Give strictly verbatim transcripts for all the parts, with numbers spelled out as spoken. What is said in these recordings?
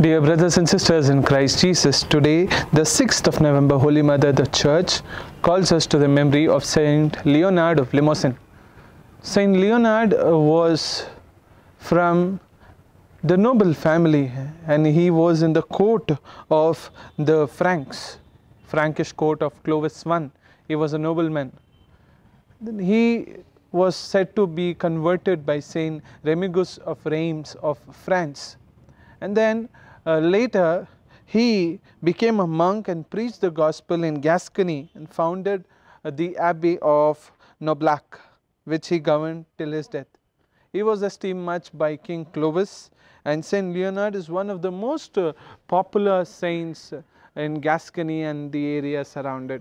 Dear brothers and sisters in Christ Jesus, today, the sixth of November, Holy Mother, the Church, calls us to the memory of Saint Leonard of Limousin. Saint Leonard was from the noble family and he was in the court of the Franks, Frankish court of Clovis the first. He was a nobleman. Then he was said to be converted by Saint Remigius of Reims of France. And then uh, later he became a monk and preached the gospel in Gascony and founded uh, the Abbey of Noblac, which he governed till his death. He was esteemed much by King Clovis, and Saint Leonard is one of the most uh, popular saints in Gascony and the area surrounded.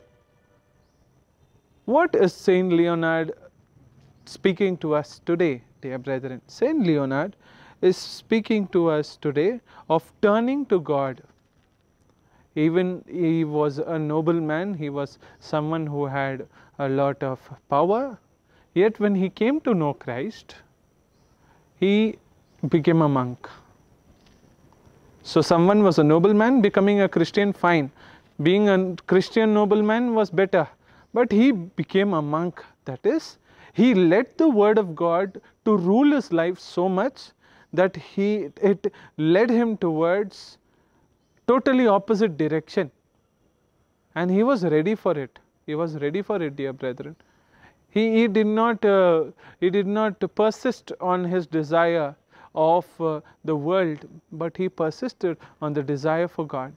What is Saint Leonard speaking to us today, dear brethren? Saint Leonard is speaking to us today of turning to God. Even he was a nobleman, he was someone who had a lot of power, yet when he came to know Christ, he became a monk. So someone was a nobleman, becoming a Christian, fine. Being a Christian nobleman was better, but he became a monk. That is, he let the word of God to rule his life so much that he, it led him towards totally opposite direction, and he was ready for it. He was ready for it, dear brethren. He, he, did, not, uh, he did not persist on his desire of uh, the world, but he persisted on the desire for God.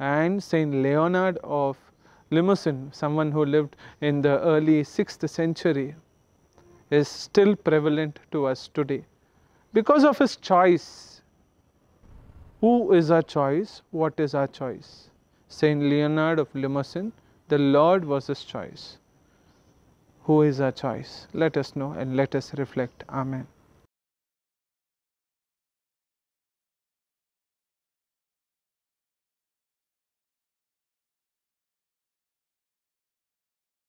And Saint Leonard of Limousin, someone who lived in the early sixth century, is still prevalent to us today. Because of his choice. Who is our choice? What is our choice? Saint Leonard of Limousin, the Lord was his choice. Who is our choice? Let us know and let us reflect. Amen.